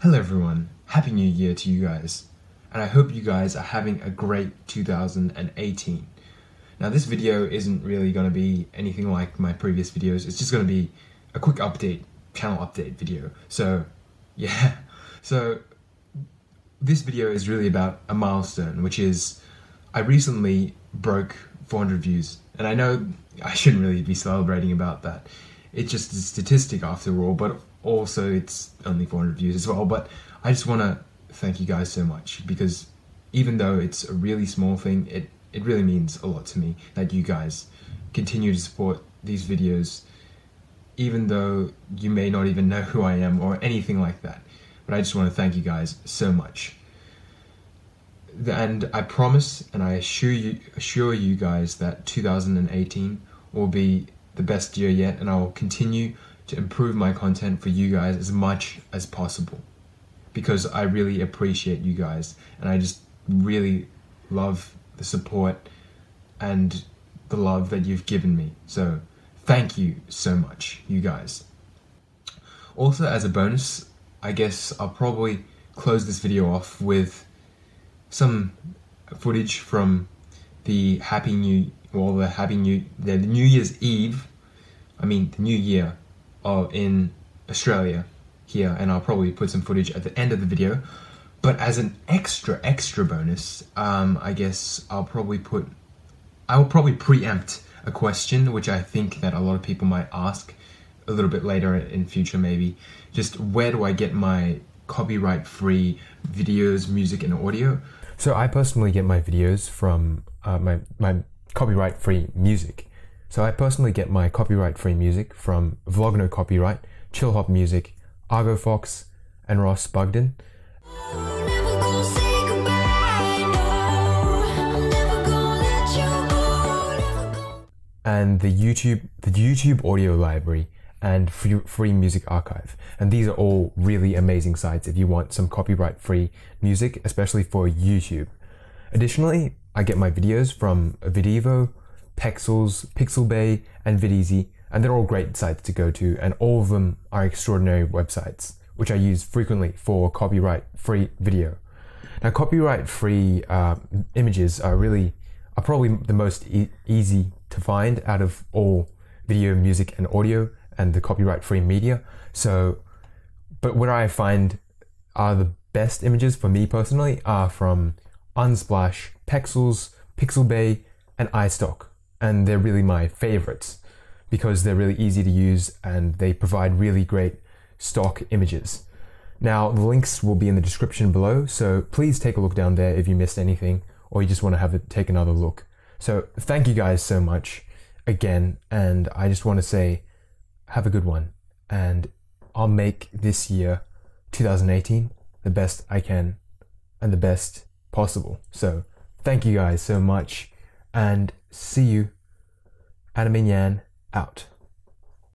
Hello everyone, happy new year to you guys, and I hope you guys are having a great 2018. Now this video isn't really going to be anything like my previous videos, it's just going to be a quick update, channel update video. So yeah, so this video is really about a milestone, which is I recently broke 400 views, and I know I shouldn't really be celebrating about that. It's just a statistic after all, but also it's only 400 views as well. But I just want to thank you guys so much, because even though it's a really small thing, it really means a lot to me that you guys continue to support these videos, even though you may not even know who I am or anything like that. But I just want to thank you guys so much. And I promise and I assure you guys that 2018 will be the best year yet, and I will continue to improve my content for you guys as much as possible, because I really appreciate you guys, and I just really love the support and the love that you've given me. So thank you so much, you guys. Also, as a bonus, I guess I'll probably close this video off with some footage from the New Year's Eve, the New Year in Australia here, and I'll probably put some footage at the end of the video. But as an extra bonus, I guess I will probably preempt a question which I think that a lot of people might ask a little bit later in future, maybe. Just where do I get my copyright-free videos, music, and audio? So I personally get my videos from my copyright-free music. So I personally get my copyright-free music from Vlogno Copyright, Chillhop Music, Argo Fox, and Ross Bugden. And the YouTube audio library and free music archive. And these are all really amazing sites if you want some copyright-free music, especially for YouTube. Additionally, I get my videos from Videvo, Pexels, Pixabay, and Videezy, and they're all great sites to go to, and all of them are extraordinary websites, which I use frequently for copyright-free video. Now, copyright-free images are probably the most easy to find out of all video, music, and audio, and the copyright-free media. So, but where I find are the best images for me personally are from Unsplash, Pexels, Pixabay, and iStock, and they're really my favorites because they're really easy to use and they provide really great stock images. Now, the links will be in the description below, so please take a look down there if you missed anything or you just want to take another look. So thank you guys so much again, and I just want to say have a good one, and I'll make this year, 2018, the best I can and the best possible. So thank you guys so much, and see you. Anime Nyan out.